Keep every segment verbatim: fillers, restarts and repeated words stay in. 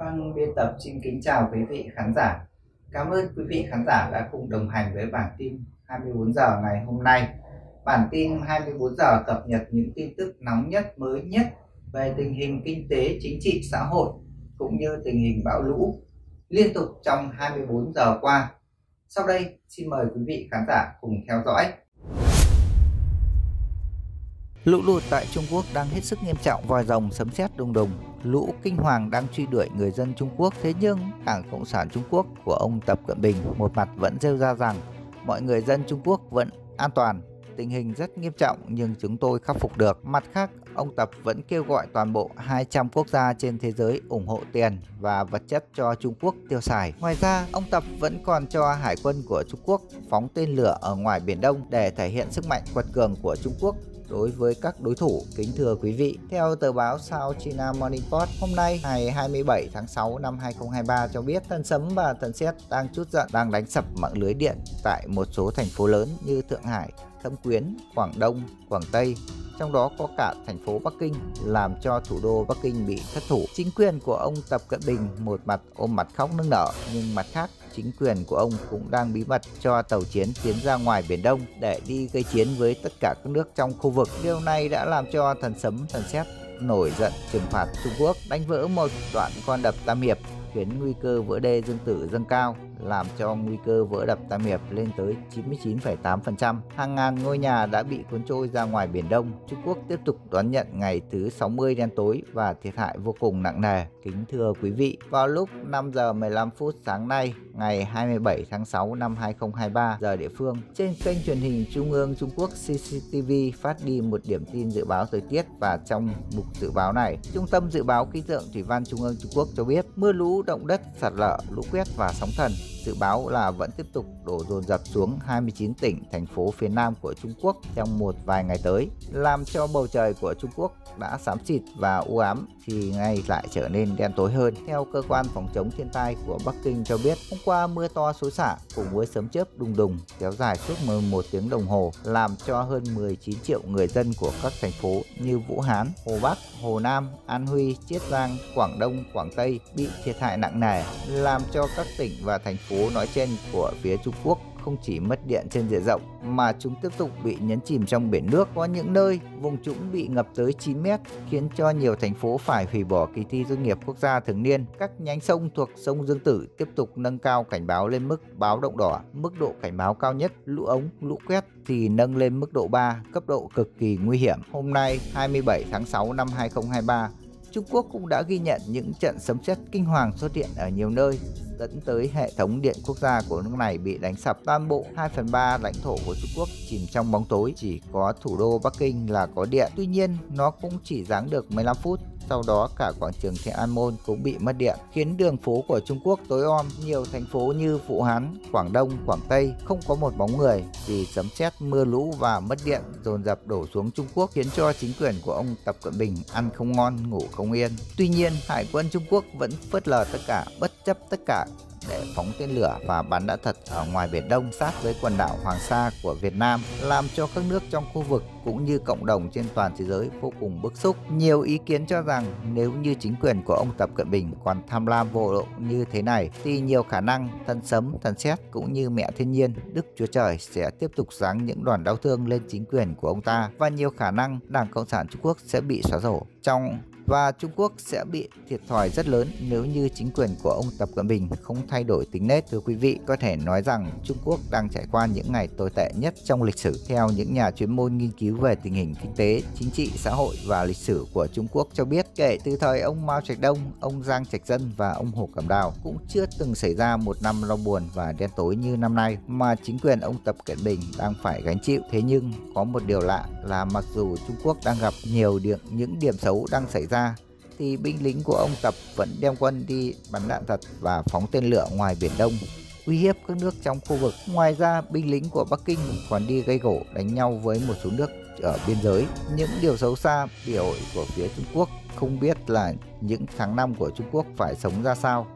Vâng, biên tập xin kính chào quý vị khán giả. Cảm ơn quý vị khán giả đã cùng đồng hành với bản tin hai mươi bốn giờ ngày hôm nay. Bản tin hai mươi bốn giờ cập nhật những tin tức nóng nhất, mới nhất về tình hình kinh tế, chính trị, xã hội cũng như tình hình bão lũ liên tục trong hai mươi bốn giờ qua. Sau đây, xin mời quý vị khán giả cùng theo dõi. Lũ lụt tại Trung Quốc đang hết sức nghiêm trọng, vòi rồng sấm sét đùng đùng. Lũ kinh hoàng đang truy đuổi người dân Trung Quốc, thế nhưng Đảng Cộng sản Trung Quốc của ông Tập Cận Bình một mặt vẫn rêu ra rằng mọi người dân Trung Quốc vẫn an toàn, tình hình rất nghiêm trọng nhưng chúng tôi khắc phục được. Mặt khác, ông Tập vẫn kêu gọi toàn bộ hai trăm quốc gia trên thế giới ủng hộ tiền và vật chất cho Trung Quốc tiêu xài. Ngoài ra, ông Tập vẫn còn cho hải quân của Trung Quốc phóng tên lửa ở ngoài Biển Đông để thể hiện sức mạnh quật cường của Trung Quốc đối với các đối thủ. Kính thưa quý vị, theo tờ báo South China Morning Post, hôm nay ngày hai mươi bảy tháng sáu năm hai nghìn không trăm hai mươi ba cho biết thần sấm và thần sét đang trút giận đang đánh sập mạng lưới điện tại một số thành phố lớn như Thượng Hải, Thâm Quyến, Quảng Đông, Quảng Tây, trong đó có cả thành phố Bắc Kinh, làm cho thủ đô Bắc Kinh bị thất thủ. Chính quyền của ông Tập Cận Bình một mặt ôm mặt khóc nức nở, nhưng mặt khác chính quyền của ông cũng đang bí mật cho tàu chiến tiến ra ngoài Biển Đông để đi gây chiến với tất cả các nước trong khu vực. Điều này đã làm cho thần sấm, thần sét nổi giận trừng phạt Trung Quốc, đánh vỡ một đoạn con đập Tam Hiệp, khiến nguy cơ vỡ đê Dương Tử dâng cao, làm cho nguy cơ vỡ đập Tam Hiệp lên tới chín mươi chín phẩy tám phần trăm. Hàng ngàn ngôi nhà đã bị cuốn trôi ra ngoài Biển Đông. Trung Quốc tiếp tục đón nhận ngày thứ sáu mươi đen tối và thiệt hại vô cùng nặng nề. Kính thưa quý vị, vào lúc năm giờ mười lăm phút sáng nay, ngày hai mươi bảy tháng sáu năm hai nghìn không trăm hai mươi ba giờ địa phương, trên kênh truyền hình Trung ương Trung Quốc xê xê tê vê phát đi một điểm tin dự báo thời tiết, và trong mục dự báo này, Trung tâm Dự báo Khí tượng Thủy văn Trung ương Trung Quốc cho biết mưa lũ, động đất, sạt lở, lũ quét và sóng thần dự báo là vẫn tiếp tục đổ dồn dập xuống hai mươi chín tỉnh, thành phố phía Nam của Trung Quốc trong một vài ngày tới, làm cho bầu trời của Trung Quốc đã xám xịt và u ám thì ngay lại trở nên đen tối hơn. Theo cơ quan phòng chống thiên tai của Bắc Kinh cho biết, hôm qua mưa to xối xả cùng với sấm chớp đùng đùng kéo dài suốt mười một tiếng đồng hồ, làm cho hơn mười chín triệu người dân của các thành phố như Vũ Hán, Hồ Bắc, Hồ Nam, An Huy, Chiết Giang, Quảng Đông, Quảng Tây bị thiệt hại nặng nề, làm cho các tỉnh và thành phố nói trên của phía Trung Quốc không chỉ mất điện trên diện rộng mà chúng tiếp tục bị nhấn chìm trong biển nước. Có những nơi vùng trũng bị ngập tới chín mét, khiến cho nhiều thành phố phải hủy bỏ kỳ thi tốt nghiệp quốc gia thường niên. Các nhánh sông thuộc sông Dương Tử tiếp tục nâng cao cảnh báo lên mức báo động đỏ, mức độ cảnh báo cao nhất. Lũ ống, lũ quét thì nâng lên mức độ ba, cấp độ cực kỳ nguy hiểm. Hôm nay hai mươi bảy tháng sáu năm hai nghìn không trăm hai mươi ba, Trung Quốc cũng đã ghi nhận những trận sấm sét kinh hoàng xuất hiện ở nhiều nơi, dẫn tới hệ thống điện quốc gia của nước này bị đánh sập. Toàn bộ hai phần ba lãnh thổ của Trung Quốc chìm trong bóng tối, chỉ có thủ đô Bắc Kinh là có điện. Tuy nhiên, nó cũng chỉ giáng được mười lăm phút, sau đó cả quảng trường Thiên An Môn cũng bị mất điện, khiến đường phố của Trung Quốc tối om. Nhiều thành phố như Vũ Hán, Quảng Đông, Quảng Tây không có một bóng người vì sấm sét, mưa lũ và mất điện dồn dập đổ xuống Trung Quốc, khiến cho chính quyền của ông Tập Cận Bình ăn không ngon, ngủ không yên. Tuy nhiên, Hải quân Trung Quốc vẫn phớt lờ tất cả, bất chấp tất cả để phóng tên lửa và bắn đạn thật ở ngoài Biển Đông sát với quần đảo Hoàng Sa của Việt Nam, làm cho các nước trong khu vực cũng như cộng đồng trên toàn thế giới vô cùng bức xúc. Nhiều ý kiến cho rằng nếu như chính quyền của ông Tập Cận Bình còn tham lam vô độ như thế này thì nhiều khả năng thần sấm, thần sét cũng như mẹ thiên nhiên, Đức Chúa Trời sẽ tiếp tục giáng những đòn đau thương lên chính quyền của ông ta, và nhiều khả năng Đảng Cộng sản Trung Quốc sẽ bị xóa sổ trong và Trung Quốc sẽ bị thiệt thòi rất lớn nếu như chính quyền của ông Tập Cận Bình không thay đổi tính nết. Thưa quý vị, có thể nói rằng Trung Quốc đang trải qua những ngày tồi tệ nhất trong lịch sử. Theo những nhà chuyên môn nghiên cứu về tình hình kinh tế, chính trị, xã hội và lịch sử của Trung Quốc cho biết, kể từ thời ông Mao Trạch Đông, ông Giang Trạch Dân và ông Hồ Cẩm Đào cũng chưa từng xảy ra một năm lo buồn và đen tối như năm nay mà chính quyền ông Tập Cận Bình đang phải gánh chịu. Thế nhưng có một điều lạ là mặc dù Trung Quốc đang gặp nhiều điểm, những điểm xấu đang xảy ra, thì binh lính của ông Tập vẫn đem quân đi bắn đạn thật và phóng tên lửa ngoài Biển Đông, uy hiếp các nước trong khu vực. Ngoài ra, binh lính của Bắc Kinh còn đi gây gổ đánh nhau với một số nước ở biên giới. Những điều xấu xa biểu hiện của phía Trung Quốc không biết là những tháng năm của Trung Quốc phải sống ra sao.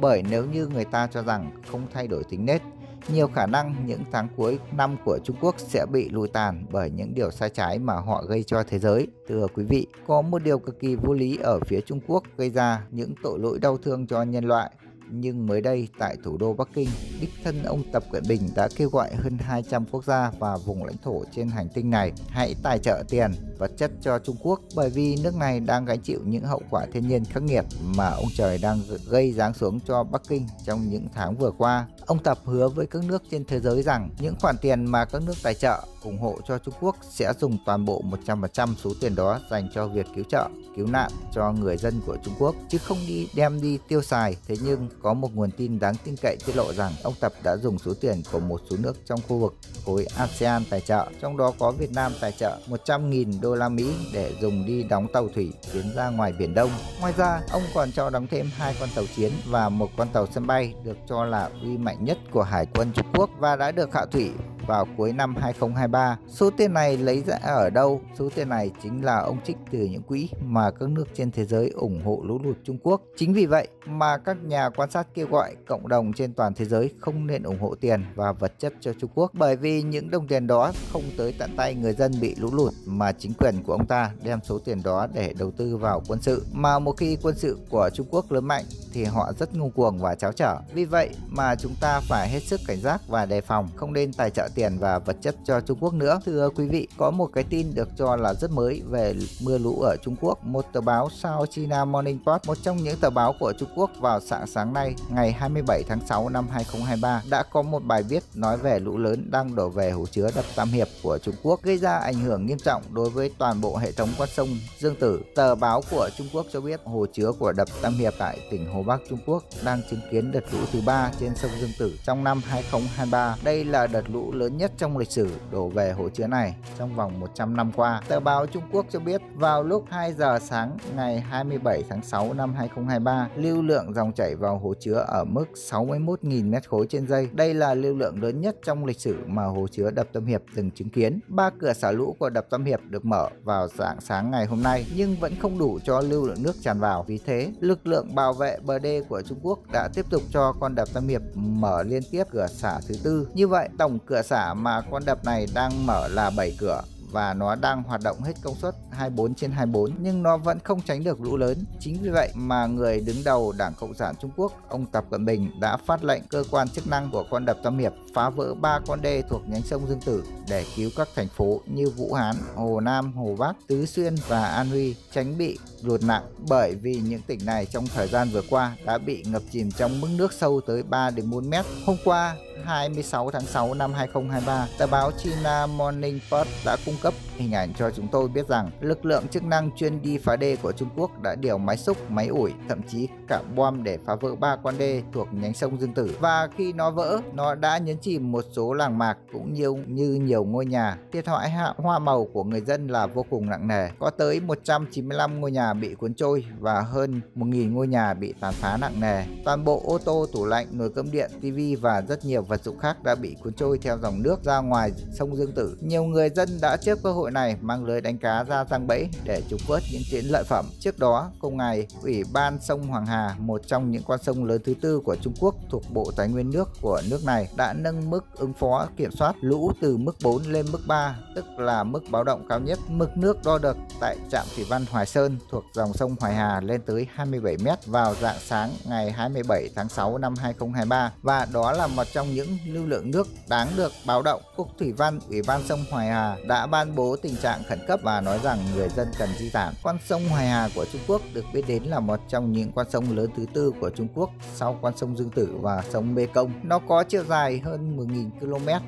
Bởi nếu như người ta cho rằng không thay đổi tính nết nhiều khả năng những tháng cuối năm của Trung Quốc sẽ bị lùi tàn bởi những điều sai trái mà họ gây cho thế giới. Thưa quý vị, có một điều cực kỳ vô lý ở phía Trung Quốc gây ra những tội lỗi đau thương cho nhân loại. Nhưng mới đây tại thủ đô Bắc Kinh, đích thân ông Tập Cận Bình đã kêu gọi hơn hai trăm quốc gia và vùng lãnh thổ trên hành tinh này hãy tài trợ tiền, vật chất cho Trung Quốc bởi vì nước này đang gánh chịu những hậu quả thiên nhiên khắc nghiệt mà ông trời đang gây giáng xuống cho Bắc Kinh trong những tháng vừa qua. Ông Tập hứa với các nước trên thế giới rằng những khoản tiền mà các nước tài trợ, ủng hộ cho Trung Quốc sẽ dùng toàn bộ một trăm phần trăm số tiền đó dành cho việc cứu trợ, cứu nạn cho người dân của Trung Quốc, chứ không đi đem đi tiêu xài. Thế nhưng có một nguồn tin đáng tin cậy tiết lộ rằng ông Tập đã dùng số tiền của một số nước trong khu vực khối a sê an tài trợ, trong đó có Việt Nam tài trợ một trăm nghìn đô la Mỹ để dùng đi đóng tàu thủy tiến ra ngoài Biển Đông. Ngoài ra, ông còn cho đóng thêm hai con tàu chiến và một con tàu sân bay được cho là uy mạnh nhất của Hải quân Trung Quốc và đã được hạ thủy vào cuối năm hai không hai ba. Số tiền này lấy ra ở đâu? Số tiền này chính là ông trích từ những quỹ mà các nước trên thế giới ủng hộ lũ lụt Trung Quốc. Chính vì vậy mà các nhà quan sát kêu gọi cộng đồng trên toàn thế giới không nên ủng hộ tiền và vật chất cho Trung Quốc, bởi vì những đồng tiền đó không tới tận tay người dân bị lũ lụt mà chính quyền của ông ta đem số tiền đó để đầu tư vào quân sự. Mà một khi quân sự của Trung Quốc lớn mạnh thì họ rất ngu cuồng và cháo trở. Vì vậy mà chúng ta phải hết sức cảnh giác và đề phòng, không nên tài trợ tiền và vật chất cho Trung Quốc nữa. Thưa quý vị, có một cái tin được cho là rất mới về mưa lũ ở Trung Quốc. Một tờ báo South China Morning Post, một trong những tờ báo của Trung Quốc, vào sáng sáng nay ngày hai mươi bảy tháng sáu năm hai không hai ba đã có một bài viết nói về lũ lớn đang đổ về hồ chứa đập Tam Hiệp của Trung Quốc, gây ra ảnh hưởng nghiêm trọng đối với toàn bộ hệ thống con sông Dương Tử. Tờ báo của Trung Quốc cho biết hồ chứa của đập Tam Hiệp tại tỉnh Hồ Bắc Trung Quốc đang chứng kiến đợt lũ thứ ba trên sông Dương Tử trong năm hai không hai ba. Đây là đợt lũ lớn nhất trong lịch sử đổ về hồ chứa này trong vòng một trăm năm qua. Tờ báo Trung Quốc cho biết vào lúc hai giờ sáng ngày hai mươi bảy tháng sáu năm hai không hai ba, lưu lượng dòng chảy vào hồ chứa ở mức sáu mươi mốt nghìn mét khối trên giây. Đây là lưu lượng lớn nhất trong lịch sử mà hồ chứa đập Tam Hiệp từng chứng kiến. Ba cửa xả lũ của đập Tam Hiệp được mở vào dạng sáng ngày hôm nay nhưng vẫn không đủ cho lưu lượng nước tràn vào. Vì thế, lực lượng bảo vệ bờ đê của Trung Quốc đã tiếp tục cho con đập Tam Hiệp mở liên tiếp cửa xả thứ tư. Như vậy, tổng cửa xả mà con đập này đang mở là bảy cửa và nó đang hoạt động hết công suất hai mươi bốn trên hai mươi bốn, nhưng nó vẫn không tránh được lũ lớn. Chính vì vậy mà người đứng đầu Đảng Cộng sản Trung Quốc, ông Tập Cận Bình, đã phát lệnh cơ quan chức năng của con đập Tam Hiệp phá vỡ ba con đê thuộc nhánh sông Dương Tử để cứu các thành phố như Vũ Hán, Hồ Nam, Hồ Bắc, Tứ Xuyên và An Huy tránh bị lụt nặng, bởi vì những tỉnh này trong thời gian vừa qua đã bị ngập chìm trong mức nước sâu tới ba đến bốn mét. Hôm qua hai mươi sáu tháng sáu năm hai không hai ba, tờ báo China Morning Post đã cung cấp hình ảnh cho chúng tôi biết rằng lực lượng chức năng chuyên đi phá đê của Trung Quốc đã điều máy xúc, máy ủi, thậm chí cả bom để phá vỡ ba con đê thuộc nhánh sông Dương Tử. Và khi nó vỡ, nó đã nhấn chìm một số làng mạc cũng như, như nhiều ngôi nhà. Thiệt hại hoa màu của người dân là vô cùng nặng nề. Có tới một trăm chín mươi lăm ngôi nhà bị cuốn trôi và hơn một nghìn ngôi nhà bị tàn phá nặng nề. Toàn bộ ô tô, tủ lạnh, nồi cơm điện, tivi và rất nhiều vật dụng khác đã bị cuốn trôi theo dòng nước ra ngoài sông Dương Tử. Nhiều người dân đã chớp cơ hội này mang lưới đánh cá ra giăng bẫy để trục vớt những chiến lợi phẩm. Trước đó, cùng ngày, Ủy ban sông Hoàng Hà, một trong những con sông lớn thứ tư của Trung Quốc thuộc Bộ Tài nguyên nước của nước này, đã nâng mức ứng phó kiểm soát lũ từ mức bốn lên mức ba, tức là mức báo động cao nhất. Mực nước đo được tại trạm thủy văn Hoài Sơn thuộc dòng sông Hoài Hà lên tới hai mươi bảy mét vào rạng sáng ngày hai mươi bảy tháng sáu năm hai không hai ba, và đó là một trong những lưu lượng nước đáng được báo động. Cục Thủy văn Ủy ban sông Hoài Hà đã ban bố tình trạng khẩn cấp và nói rằng người dân cần di tản. Con sông Hoài Hà của Trung Quốc được biết đến là một trong những con sông lớn thứ tư của Trung Quốc sau con sông Dương Tử và sông Bê Công. Nó có chiều dài hơn một nghìn ki lô mét,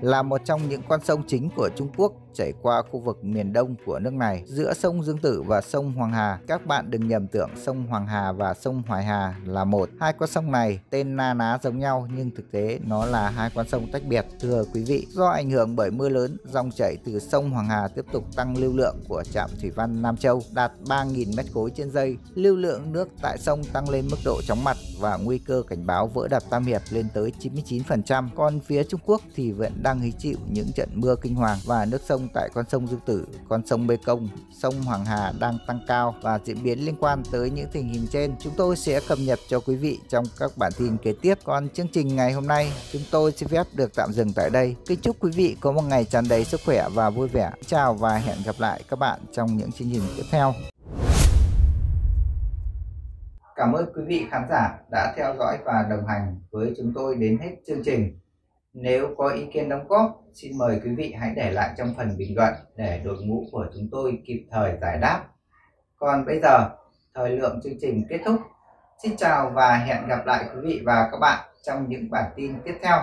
là một trong những con sông chính của Trung Quốc chảy qua khu vực miền đông của nước này. Giữa sông Dương Tử và sông Hoàng Hà, các bạn đừng nhầm tưởng sông Hoàng Hà và sông Hoài Hà là một. Hai con sông này tên na ná giống nhau nhưng thực tế nó là hai con sông tách biệt. Thưa quý vị, do ảnh hưởng bởi mưa lớn, dòng chảy từ sông Hoàng Hà Hà tiếp tục tăng lưu lượng của trạm thủy văn Nam Châu đạt ba nghìn mét khối trên giây. Lưu lượng nước tại sông tăng lên mức độ chóng mặt và nguy cơ cảnh báo vỡ đập Tam Hiệp lên tới chín mươi chín phần trăm. Còn phía Trung Quốc thì vẫn đang hứng chịu những trận mưa kinh hoàng và nước sông tại con sông Dương Tử, con sông Bê Công, sông Hoàng Hà đang tăng cao và diễn biến liên quan tới những tình hình trên. Chúng tôi sẽ cập nhật cho quý vị trong các bản tin kế tiếp. Còn chương trình ngày hôm nay chúng tôi xin phép được tạm dừng tại đây. Kính chúc quý vị có một ngày tràn đầy sức khỏe và vui vẻ. Chào và hẹn gặp lại các bạn trong những chương trình tiếp theo. Cảm ơn quý vị khán giả đã theo dõi và đồng hành với chúng tôi đến hết chương trình. Nếu có ý kiến đóng góp, xin mời quý vị hãy để lại trong phần bình luận để đội ngũ của chúng tôi kịp thời giải đáp. Còn bây giờ, thời lượng chương trình kết thúc. Xin chào và hẹn gặp lại quý vị và các bạn trong những bản tin tiếp theo.